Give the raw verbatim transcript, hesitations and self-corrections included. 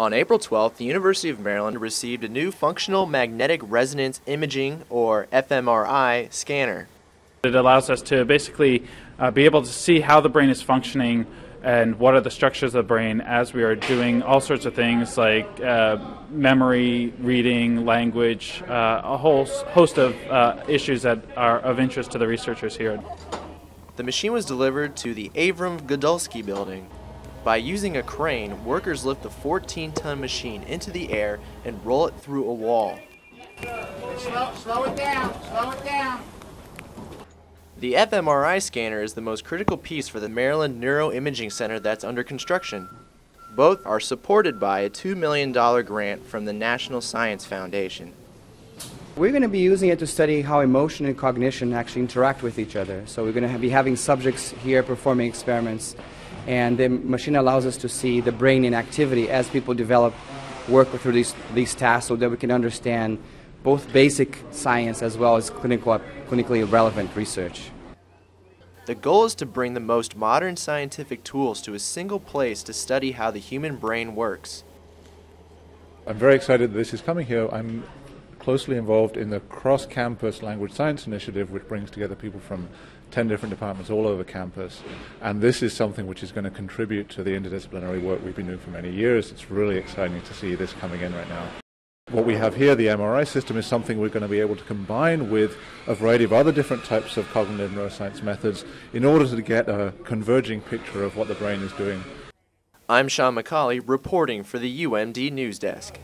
On April twelfth, the University of Maryland received a new functional magnetic resonance imaging, or f M R I, scanner. It allows us to basically uh, be able to see how the brain is functioning and what are the structures of the brain as we are doing all sorts of things like uh, memory, reading, language, uh, a whole host of uh, issues that are of interest to the researchers here. The machine was delivered to the Avrum Gudelsky Building. By using a crane, workers lift the fourteen ton machine into the air and roll it through a wall. Slow, slow it down, slow it down. The f M R I scanner is the most critical piece for the Maryland Neuroimaging Center that's under construction. Both are supported by a two million dollar grant from the National Science Foundation. We're going to be using it to study how emotion and cognition actually interact with each other. So we're going to be having subjects here performing experiments, and the machine allows us to see the brain in activity as people develop, work through these, these tasks, so that we can understand both basic science as well as clinical, clinically relevant research. The goal is to bring the most modern scientific tools to a single place to study how the human brain works. I'm very excited that this is coming here. I'm closely involved in the cross-campus language science initiative, which brings together people from ten different departments all over campus, and this is something which is going to contribute to the interdisciplinary work we've been doing for many years. It's really exciting to see this coming in right now. What we have here, the M R I system, is something we're going to be able to combine with a variety of other different types of cognitive neuroscience methods in order to get a converging picture of what the brain is doing. I'm Sean McCalley, reporting for the U M D News Desk.